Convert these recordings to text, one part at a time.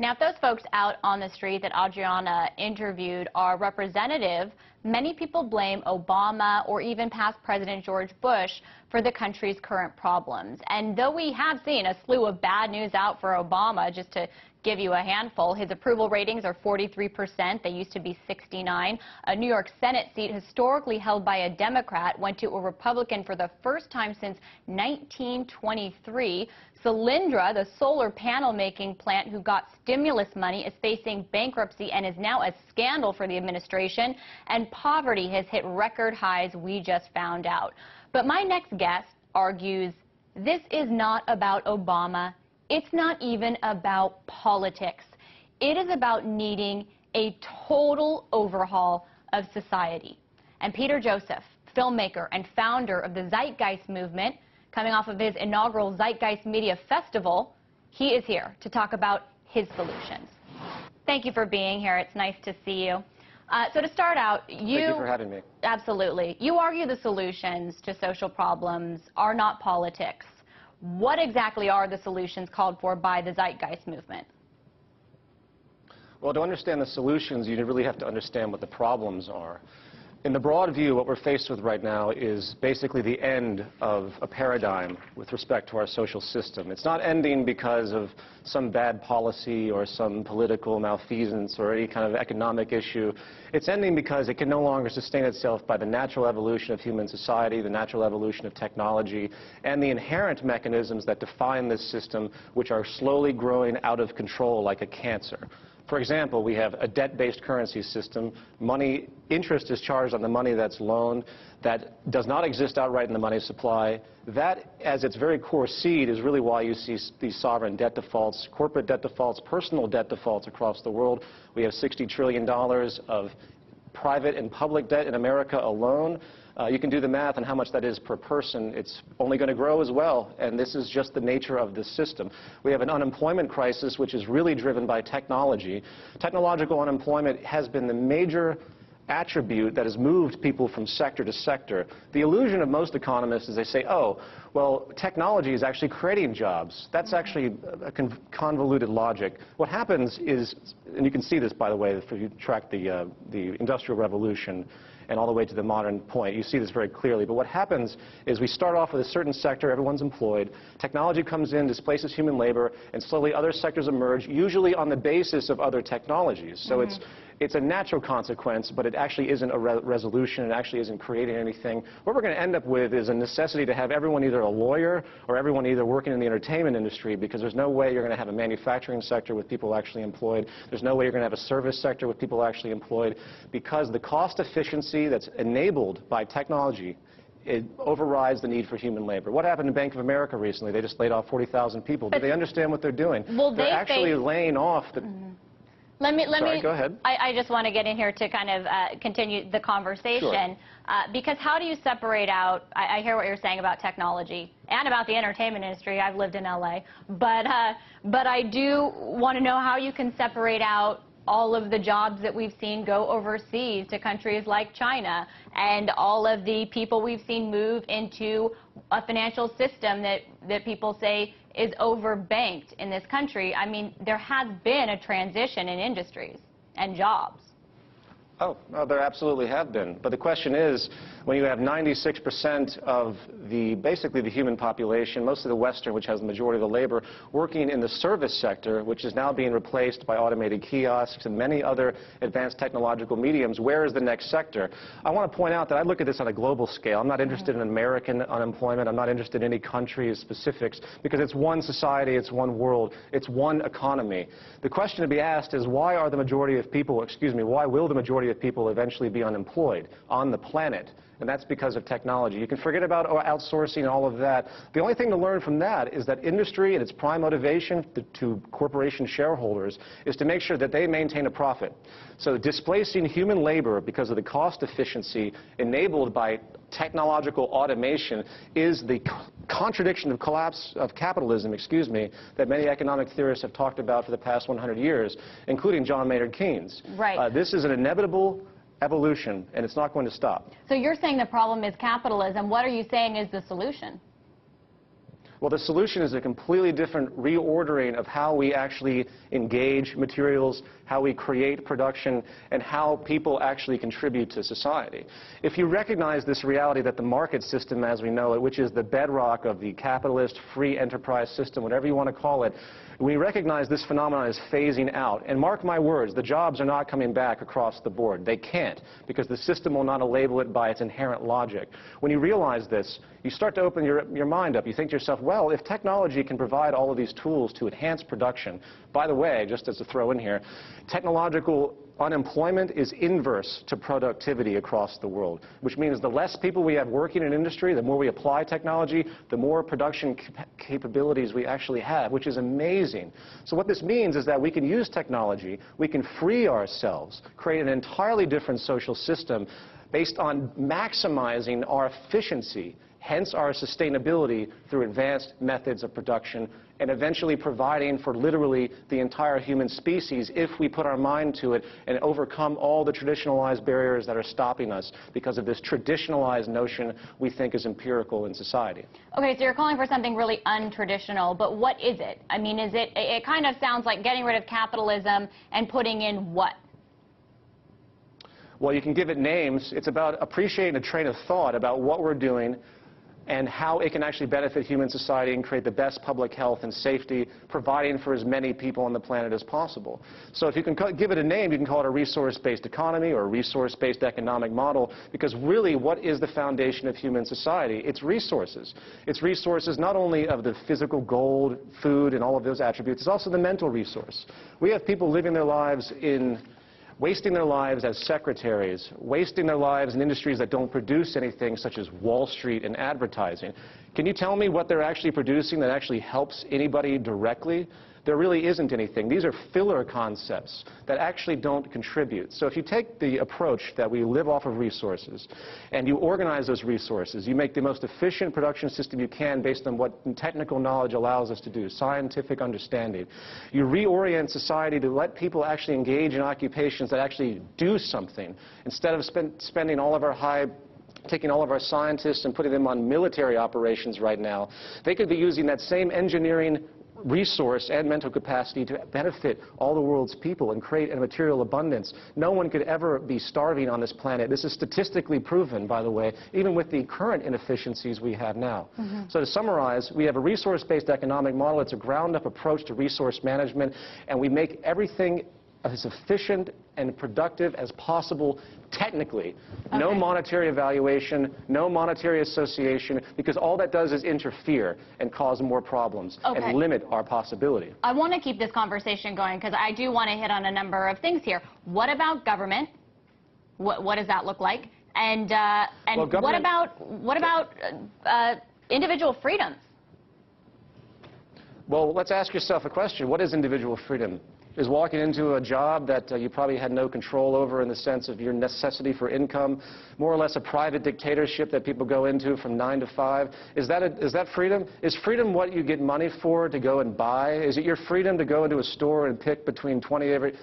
Now, if those folks out on the street that Adriana interviewed are representative, many people blame Obama or even past President George Bush for the country's current problems. And though we have seen a slew of bad news out for Obama, just to give you a handful, his approval ratings are 43%. They used to be 69. A New York Senate seat historically held by a Democrat went to a Republican for the first time since 1923. Solyndra, the solar panel making plant who got stimulus money, is facing bankruptcy and is now a scandal for the administration. And poverty has hit record highs, we just found out. But my next guest argues this is not about Obama. It's not even about politics. It is about needing a total overhaul of society. And Peter Joseph, filmmaker and founder of the Zeitgeist movement, coming off of his inaugural Zeitgeist Media Festival, he is here to talk about his solutions. Thank you for being here. It's nice to see you. So to start out, Thank you for having me. Absolutely. You argue the solutions to social problems are not politics. What exactly are the solutions called for by the Zeitgeist movement? Well, to understand the solutions, you really have to understand what the problems are. In the broad view, what we're faced with right now is basically the end of a paradigm with respect to our social system. It's not ending because of some bad policy or some political malfeasance or any kind of economic issue. It's ending because it can no longer sustain itself by the natural evolution of human society, the natural evolution of technology, and the inherent mechanisms that define this system, which are slowly growing out of control like a cancer. For example, we have a debt-based currency system. Money interest is charged on the money that's loaned. That does not exist outright in the money supply. That, as its very core seed, is really why you see these sovereign debt defaults, corporate debt defaults, personal debt defaults across the world. We have $60 trillion of private and public debt in America alone. You can do the math on how much that is per person. It's only going to grow as well, and this is just the nature of this system. We have an unemployment crisis, which is really driven by technology. Technological unemployment has been the major attribute that has moved people from sector to sector. The illusion of most economists is they say, oh, well, technology is actually creating jobs. That's actually a convoluted logic. What happens is, and you can see this, by the way, if you track the Industrial Revolution and all the way to the modern point, you see this very clearly. But what happens is we start off with a certain sector, everyone's employed, technology comes in, displaces human labor, and slowly other sectors emerge, usually on the basis of other technologies. So it's a natural consequence, but it actually isn't a resolution, it actually isn't creating anything. What we're going to end up with is a necessity to have everyone either a lawyer or everyone either working in the entertainment industry, because there's no way you're going to have a manufacturing sector with people actually employed. There's no way you're going to have a service sector with people actually employed, because the cost efficiency that's enabled by technology, it overrides the need for human labor. What happened in Bank of America recently? They just laid off 40,000 people. Do they understand what they're doing? Well, they're actually laying off the... Sorry, go ahead. I just want to get in here to kind of continue the conversation. Sure. Because how do you separate out, I hear what you're saying about technology and about the entertainment industry. I've lived in LA, but I do want to know how you can separate out all of the jobs that we've seen go overseas to countries like China, and all of the people we've seen move into a financial system that people say is overbanked in this country. I mean, there has been a transition in industries and jobs. Oh, no, there absolutely have been. But the question is, when you have 96% of basically the human population, mostly the Western, which has the majority of the labor, working in the service sector, which is now being replaced by automated kiosks and many other advanced technological mediums, where is the next sector? I want to point out that I look at this on a global scale. I'm not interested in American unemployment. I'm not interested in any country's specifics, because it's one society, it's one world, it's one economy. The question to be asked is, why are the majority of people, excuse me, why will the majority of people eventually be unemployed on the planet? And that's because of technology. You can forget about outsourcing and all of that. The only thing to learn from that is that industry and its prime motivation to corporation shareholders is to make sure that they maintain a profit. So displacing human labor because of the cost efficiency enabled by technological automation is the contradiction of collapse of capitalism, excuse me, that many economic theorists have talked about for the past 100 years, including John Maynard Keynes. Right. This is an inevitable evolution, and it's not going to stop. So you're saying the problem is capitalism. What are you saying is the solution? Well, the solution is a completely different reordering of how we actually engage materials, how we create production, and how people actually contribute to society. If you recognize this reality that the market system as we know it, which is the bedrock of the capitalist free enterprise system, whatever you want to call it, we recognize this phenomenon is phasing out. And mark my words, the jobs are not coming back across the board. They can't, because the system will not label it by its inherent logic. When you realize this, you start to open your mind up. You think to yourself, well, if technology can provide all of these tools to enhance production, by the way, just as a throw in here, technological unemployment is inverse to productivity across the world, which means the less people we have working in industry, the more we apply technology, the more production capabilities we actually have, which is amazing. So what this means is that we can use technology, we can free ourselves, create an entirely different social system based on maximizing our efficiency, hence our sustainability through advanced methods of production, and eventually providing for literally the entire human species if we put our mind to it and overcome all the traditionalized barriers that are stopping us because of this traditionalized notion we think is empirical in society. Okay, so you're calling for something really untraditional, but what is it? I mean, is it, it kind of sounds like getting rid of capitalism and putting in what? Well, you can give it names. It's about appreciating a train of thought about what we're doing and how it can actually benefit human society and create the best public health and safety, providing for as many people on the planet as possible. So if you can give it a name, you can call it a resource-based economy or a resource-based economic model, because really what is the foundation of human society? It's resources. It's resources not only of the physical gold, food, and all of those attributes, it's also the mental resource. We have people living their lives in wasting their lives as secretaries, wasting their lives in industries that don't produce anything, such as Wall Street and advertising. Can you tell me what they're actually producing that actually helps anybody directly? There really isn't anything. These are filler concepts that actually don't contribute. So if you take the approach that we live off of resources and you organize those resources, you make the most efficient production system you can based on what technical knowledge allows us to do, scientific understanding. You reorient society to let people actually engage in occupations that actually do something instead of spending all of our taking all of our scientists and putting them on military operations right now. They could be using that same engineering resource and mental capacity to benefit all the world's people and create a material abundance. No one could ever be starving on this planet. This is statistically proven, by the way, even with the current inefficiencies we have now. So to summarize, we have a resource-based economic model. It's a ground-up approach to resource management, and we make everything as efficient and productive as possible technically. Okay. No monetary evaluation, no monetary association, because all that does is interfere and cause more problems and limit our possibility. I want to keep this conversation going because I do want to hit on a number of things here. What about government? What does that look like? And well, what about individual freedoms? Well, let's ask yourself a question. What is individual freedom? Is walking into a job that you probably had no control over in the sense of your necessity for income, more or less a private dictatorship that people go into from 9 to 5. Is that freedom? Is freedom what you get money for to go and buy? Is it your freedom to go into a store and pick between 28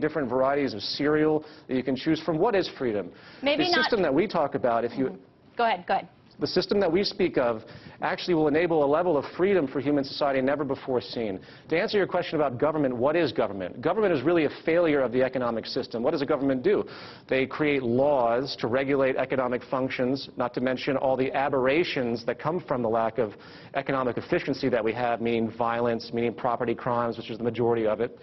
different varieties of cereal that you can choose from? What is freedom? Maybe the system that we talk about, if you... Go ahead, go ahead. The system that we speak of actually will enable a level of freedom for human society never before seen. To answer your question about government, what is government? Government is really a failure of the economic system. What does a government do? They create laws to regulate economic functions, not to mention all the aberrations that come from the lack of economic efficiency that we have, meaning violence, meaning property crimes, which is the majority of it.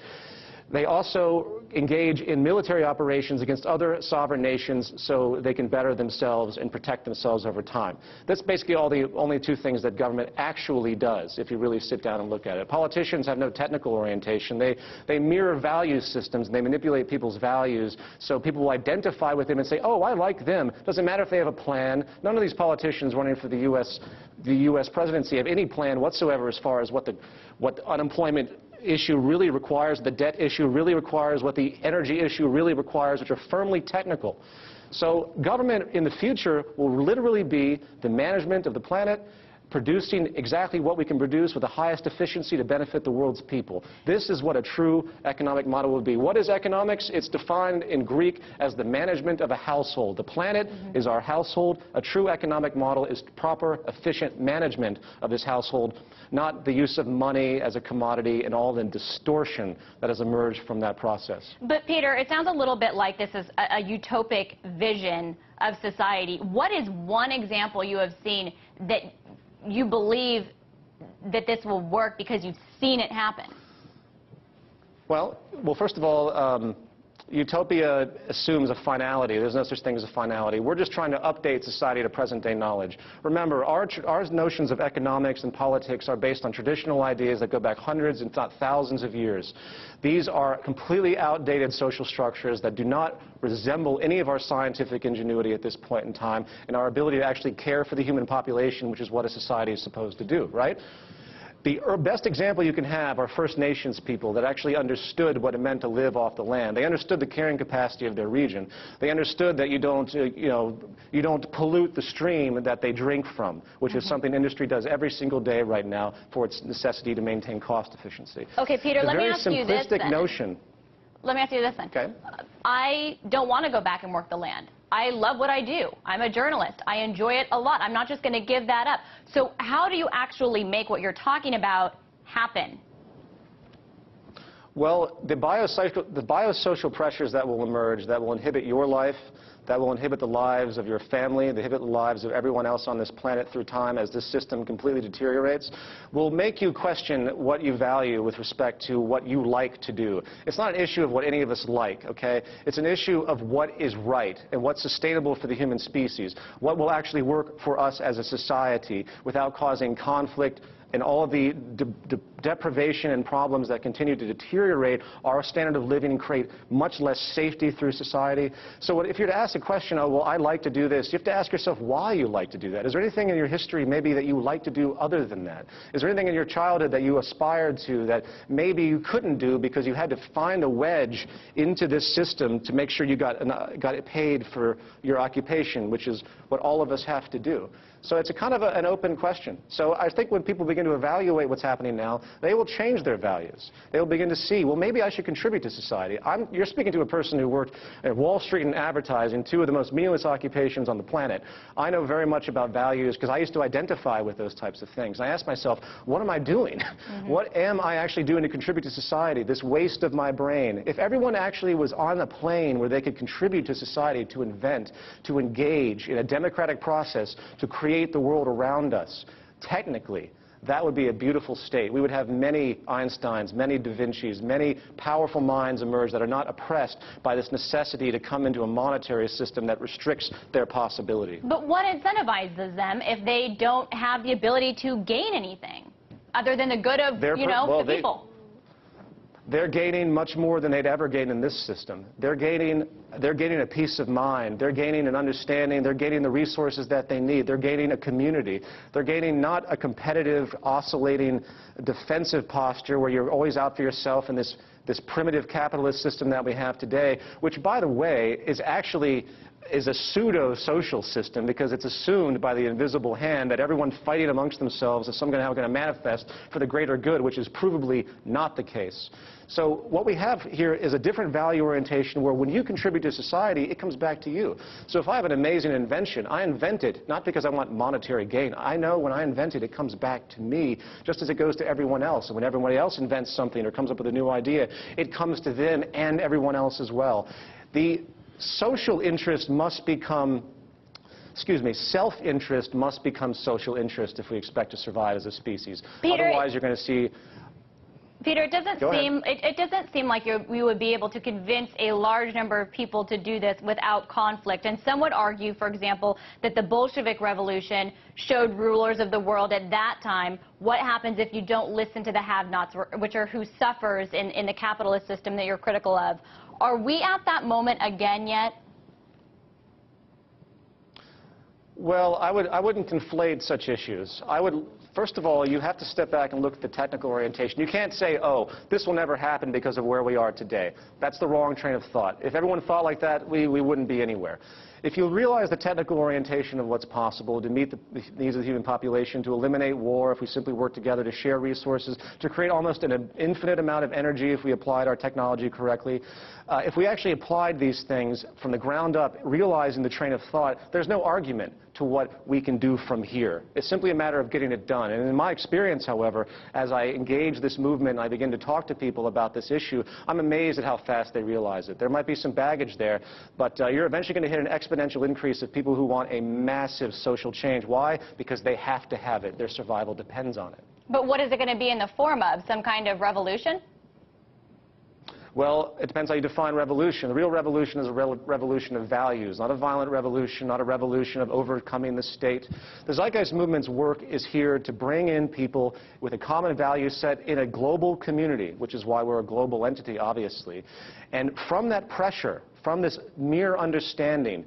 They also engage in military operations against other sovereign nations so they can better themselves and protect themselves over time. That's basically all the only two things that government actually does, if you really sit down and look at it. Politicians have no technical orientation. They mirror value systems, and they manipulate people's values so people will identify with them and say, oh, I like them. Doesn't matter if they have a plan. None of these politicians running for the U.S. presidency have any plan whatsoever as far as what the unemployment issue really requires, the debt issue really requires, what the energy issue really requires, which are firmly technical. So government in the future will literally be the management of the planet producing exactly what we can produce with the highest efficiency to benefit the world's people. This is what a true economic model would be. What is economics? It's defined in Greek as the management of a household. The planet is our household. A true economic model is proper, efficient management of this household, not the use of money as a commodity and all the distortion that has emerged from that process. But Peter, it sounds a little bit like this is a utopic vision of society. What is one example you have seen that you believe that this will work because you've seen it happen? Well, first of all, utopia assumes a finality. There's no such thing as a finality. We're just trying to update society to present-day knowledge. Remember, our notions of economics and politics are based on traditional ideas that go back hundreds, if not thousands, of years. These are completely outdated social structures that do not resemble any of our scientific ingenuity at this point in time and our ability to actually care for the human population, which is what a society is supposed to do, right? The best example you can have are First Nations people that actually understood what it meant to live off the land. They understood the carrying capacity of their region. They understood that you don't pollute the stream that they drink from, which is something industry does every single day right now for its necessity to maintain cost efficiency. Okay, Peter, let me ask you this then. Let me ask you this then. Okay. I don't want to go back and work the land. I love what I do. I'm a journalist. I enjoy it a lot. I'm not just going to give that up. So how do you actually make what you're talking about happen? Well, the biosocial pressures that will emerge, that will inhibit your life, that will inhibit the lives of your family, inhibit the lives of everyone else on this planet through time as this system completely deteriorates, will make you question what you value with respect to what you like to do. It's not an issue of what any of us like, okay? It's an issue of what is right and what's sustainable for the human species, what will actually work for us as a society without causing conflict and all the deprivation and problems that continue to deteriorate our standard of living and create much less safety through society. So if you're to ask the question, oh, well, I like to do this, you have to ask yourself why you like to do that. Is there anything in your history maybe that you like to do other than that? Is there anything in your childhood that you aspired to that maybe you couldn't do because you had to find a wedge into this system to make sure you got it paid for your occupation, which is what all of us have to do? So it's a kind of an open question. So I think when people begin to evaluate what's happening now, they will change their values. They will begin to see, well, maybe I should contribute to society. You're speaking to a person who worked at Wall Street and advertising, two of the most meaningless occupations on the planet. I know very much about values because I used to identify with those types of things. I asked myself, what am I doing? What am I actually doing to contribute to society? This waste of my brain. If everyone actually was on a plane where they could contribute to society, to invent, to engage in a democratic process, to create the world around us, technically, that would be a beautiful state. We would have many Einsteins, many Da Vincis, many powerful minds emerge that are not oppressed by this necessity to come into a monetary system that restricts their possibility. But what incentivizes them if they don't have the ability to gain anything other than the good of, the people? They're gaining much more than they'd ever gain in this system. They're gaining a peace of mind. They're gaining an understanding. They're gaining the resources that they need. They're gaining a community. They're gaining not a competitive, oscillating, defensive posture where you're always out for yourself in this primitive capitalist system that we have today, which, by the way, is actually is a pseudo-social system because it's assumed by the invisible hand that everyone fighting amongst themselves is somehow going to manifest for the greater good, which is provably not the case. So what we have here is a different value orientation where when you contribute to society, it comes back to you. So if I have an amazing invention, I invent it not because I want monetary gain. I know when I invent it comes back to me just as it goes to everyone else. And when everyone else invents something or comes up with a new idea, it comes to them and everyone else as well. The social interest must become, self-interest must become social interest if we expect to survive as a species. Peter, otherwise you're going to see... Peter, it doesn't seem like we would be able to convince a large number of people to do this without conflict. And some would argue, for example, that the Bolshevik Revolution showed rulers of the world at that time what happens if you don't listen to the have-nots, which are who suffers in the capitalist system that you're critical of. Are we at that moment again yet? Well, I wouldn't conflate such issues. First of all, you have to step back and look at the technical orientation. You can't say, oh, this will never happen because of where we are today. That's the wrong train of thought. If everyone thought like that, we wouldn't be anywhere. If you realize the technical orientation of what's possible to meet the needs of the human population, to eliminate war if we simply work together, to share resources, to create almost an infinite amount of energy if we applied our technology correctly, if we actually applied these things from the ground up, realizing the train of thought, there's no argument to what we can do from here. It's simply a matter of getting it done. And in my experience, however, as I engage this movement and I begin to talk to people about this issue, I'm amazed at how fast they realize it. There might be some baggage there, but you're eventually going to hit an exponential increase of people who want a massive social change. Why? Because they have to have it. Their survival depends on it. But what is it going to be in the form of? Some kind of revolution? Well, it depends how you define revolution. The real revolution is a revolution of values, not a violent revolution, not a revolution of overcoming the state. The Zeitgeist Movement's work is here to bring in people with a common value set in a global community, which is why we're a global entity, obviously. And from that pressure, from this mere understanding,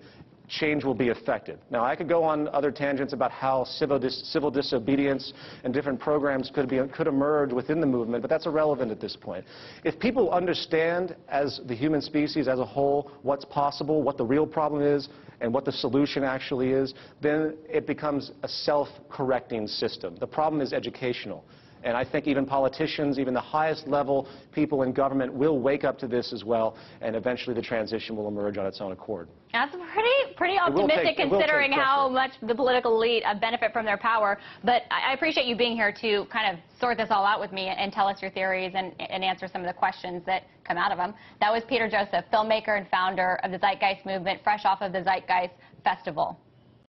change will be effective. Now, I could go on other tangents about how civil disobedience and different programs could emerge within the movement, but that's irrelevant at this point. If people understand, as the human species as a whole, what's possible, what the real problem is, and what the solution actually is, then it becomes a self-correcting system. The problem is educational. And I think even politicians, even the highest level people in government will wake up to this as well, and eventually the transition will emerge on its own accord. That's pretty optimistic considering how much the political elite benefit from their power. But I appreciate you being here to kind of sort this all out with me and tell us your theories and answer some of the questions that come out of them. That was Peter Joseph, filmmaker and founder of the Zeitgeist Movement, fresh off of the Zeitgeist Festival.